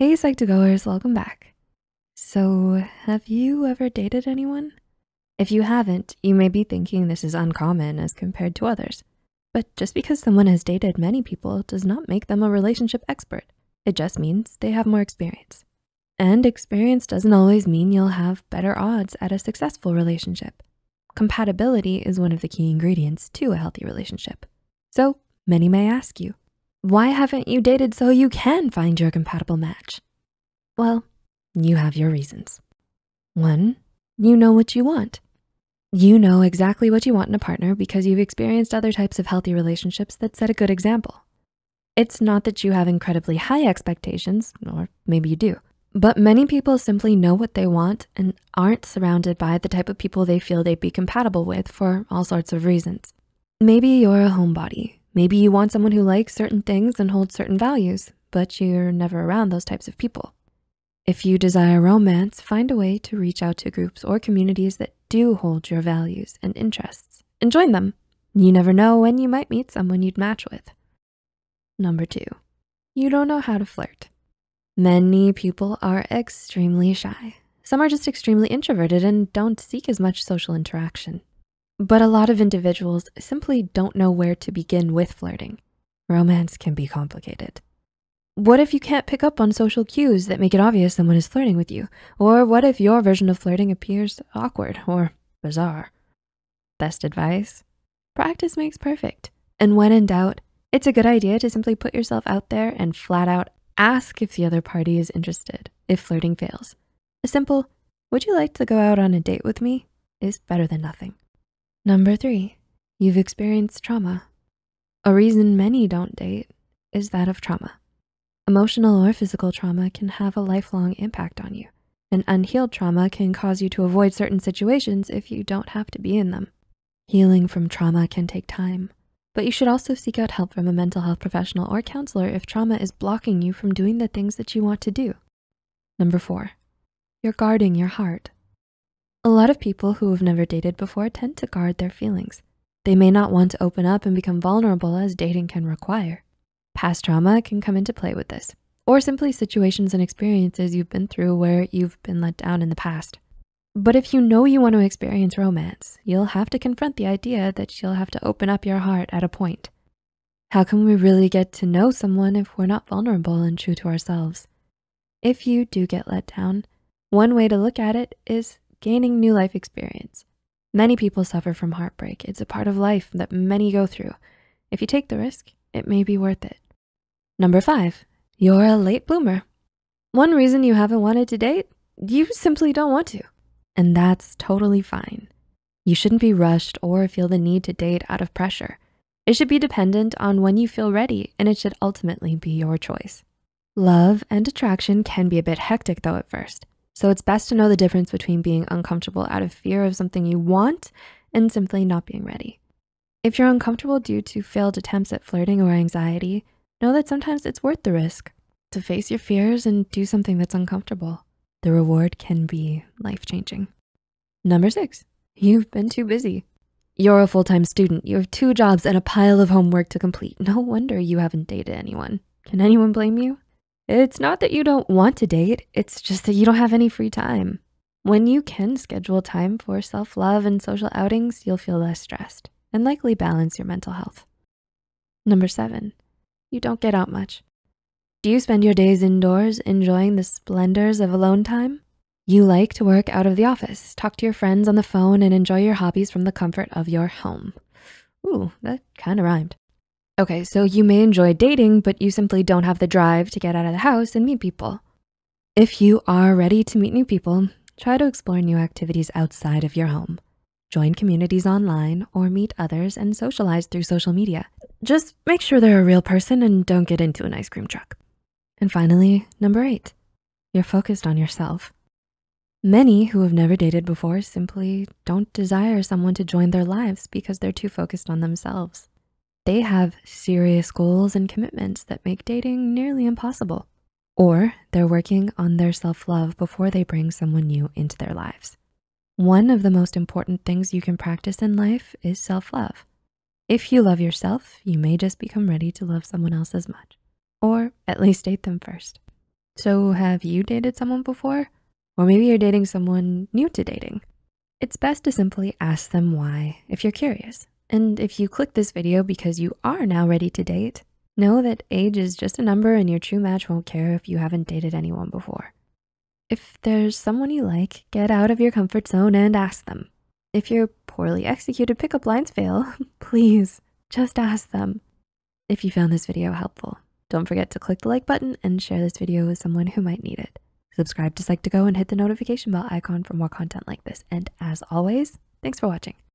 Hey Psych2Goers, welcome back. So have you ever dated anyone? If you haven't, you may be thinking this is uncommon as compared to others. But just because someone has dated many people does not make them a relationship expert. It just means they have more experience. And experience doesn't always mean you'll have better odds at a successful relationship. Compatibility is one of the key ingredients to a healthy relationship. So many may ask you, why haven't you dated so you can find your compatible match? Well, you have your reasons. 1, you know what you want. You know exactly what you want in a partner because you've experienced other types of healthy relationships that set a good example. It's not that you have incredibly high expectations, or maybe you do, but many people simply know what they want and aren't surrounded by the type of people they feel they'd be compatible with for all sorts of reasons. Maybe you're a homebody. Maybe you want someone who likes certain things and holds certain values, but you're never around those types of people. If you desire romance, find a way to reach out to groups or communities that do hold your values and interests and join them. You never know when you might meet someone you'd match with. Number 2, you don't know how to flirt. Many people are extremely shy. Some are just extremely introverted and don't seek as much social interaction. But a lot of individuals simply don't know where to begin with flirting. Romance can be complicated. What if you can't pick up on social cues that make it obvious someone is flirting with you? Or what if your version of flirting appears awkward or bizarre? Best advice, practice makes perfect. And when in doubt, it's a good idea to simply put yourself out there and flat out ask if the other party is interested if flirting fails. A simple, would you like to go out on a date with me? Is better than nothing. Number 3, you've experienced trauma. A reason many don't date is that of trauma. Emotional or physical trauma can have a lifelong impact on you, and unhealed trauma can cause you to avoid certain situations if you don't have to be in them. Healing from trauma can take time, but you should also seek out help from a mental health professional or counselor if trauma is blocking you from doing the things that you want to do. Number 4, you're guarding your heart. A lot of people who have never dated before tend to guard their feelings. They may not want to open up and become vulnerable as dating can require. Past trauma can come into play with this, or simply situations and experiences you've been through where you've been let down in the past. But if you know you want to experience romance, you'll have to confront the idea that you'll have to open up your heart at a point. How can we really get to know someone if we're not vulnerable and true to ourselves? If you do get let down, one way to look at it is gaining new life experience. Many people suffer from heartbreak. It's a part of life that many go through. If you take the risk, it may be worth it. Number 5, you're a late bloomer. One reason you haven't wanted to date, you simply don't want to, and that's totally fine. You shouldn't be rushed or feel the need to date out of pressure. It should be dependent on when you feel ready, and it should ultimately be your choice. Love and attraction can be a bit hectic though at first. So it's best to know the difference between being uncomfortable out of fear of something you want and simply not being ready. If you're uncomfortable due to failed attempts at flirting or anxiety, know that sometimes it's worth the risk to face your fears and do something that's uncomfortable. The reward can be life-changing. Number 6, you've been too busy. You're a full-time student. You have 2 jobs and a pile of homework to complete. No wonder you haven't dated anyone. Can anyone blame you? It's not that you don't want to date, it's just that you don't have any free time. When you can schedule time for self-love and social outings, you'll feel less stressed and likely balance your mental health. Number 7, you don't get out much. Do you spend your days indoors enjoying the splendors of alone time? You like to work out of the office, talk to your friends on the phone, and enjoy your hobbies from the comfort of your home. Ooh, that kind of rhymed. Okay, so you may enjoy dating, but you simply don't have the drive to get out of the house and meet people. If you are ready to meet new people, try to explore new activities outside of your home. Join communities online or meet others and socialize through social media. Just make sure they're a real person and don't get into an ice cream truck. And finally, number 8, you're focused on yourself. Many who have never dated before simply don't desire someone to join their lives because they're too focused on themselves. They have serious goals and commitments that make dating nearly impossible, or they're working on their self-love before they bring someone new into their lives. One of the most important things you can practice in life is self-love. If you love yourself, you may just become ready to love someone else as much, or at least date them first. So have you dated someone before? Or maybe you're dating someone new to dating. It's best to simply ask them why if you're curious. And if you click this video because you are now ready to date, know that age is just a number and your true match won't care if you haven't dated anyone before. If there's someone you like, get out of your comfort zone and ask them. If your poorly executed pickup lines fail, please just ask them. If you found this video helpful, don't forget to click the like button and share this video with someone who might need it. Subscribe to Psych2Go and hit the notification bell icon for more content like this. And as always, thanks for watching.